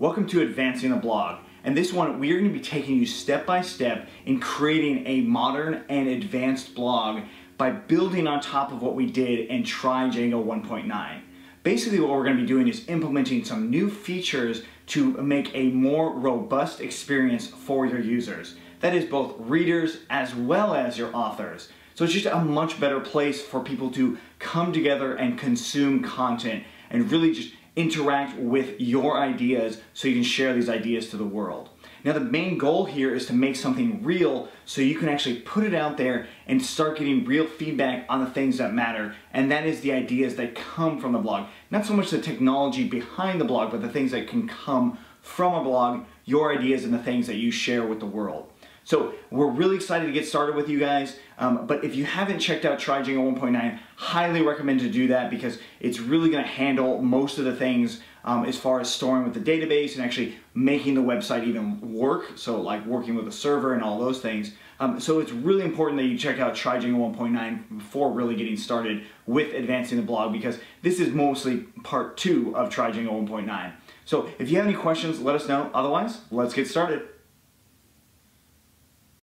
Welcome to Advancing the Blog. And this one, we are going to be taking you step by step in creating a modern and advanced blog by building on top of what we did and trying Django 1.9. Basically what we're going to be doing is implementing some new features to make a more robust experience for your users. That is both readers as well as your authors. So it's just a much better place for people to come together and consume content and really just interact with your ideas so you can share these ideas to the world. Now the main goal here is to make something real so you can actually put it out there and start getting real feedback on the things that matter, and that is the ideas that come from the blog. Not so much the technology behind the blog, but the things that can come from a blog, your ideas and the things that you share with the world. So we're really excited to get started with you guys, but if you haven't checked out Try Django 1.9, highly recommend to do that because it's really going to handle most of the things as far as storing with the database and actually making the website even work, so like working with a server and all those things. So it's really important that you check out Try Django 1.9 before really getting started with Advancing the Blog, because this is mostly part 2 of Try Django 1.9. So if you have any questions, let us know. Otherwise, let's get started.